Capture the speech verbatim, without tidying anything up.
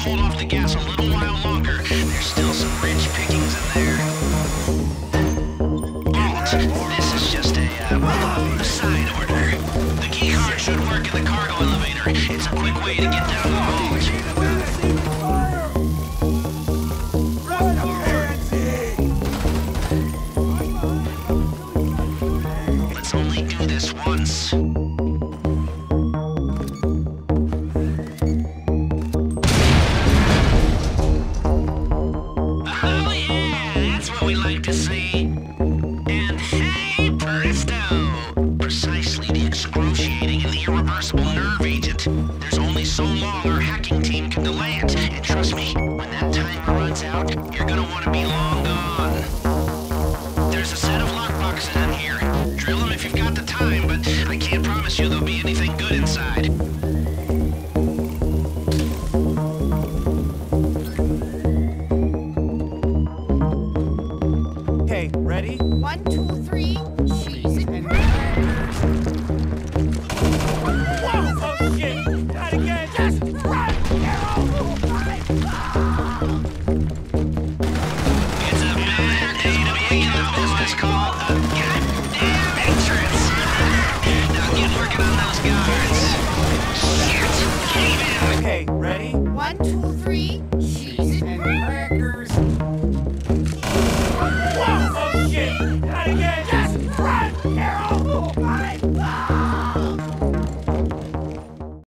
hold off the gas a little while longer. There's still some rich pickings in there. Halt! This is just a, uh, well, a side order. The key card should work in the cargo elevator. It's a quick way to get down the hall. Once. Oh yeah, that's what we like to see. And hey, presto! Precisely the excruciating and the irreversible nerve agent. There's only so long our hacking team can delay it. And trust me, when that timer runs out, you're gonna want to be long gone. There's a set of lockboxes in here. Drill them if you've got the time, but I can't promise you there'll be anything good inside. Okay, ready? One, two, three, she's in. Whoa! Oh shit! Not again! Just run, Carol! It's a bad day to be in a business called a goddamn entrance! Now get working on those guards! Shit! Came in! Okay, ready? One, two,